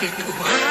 Get away.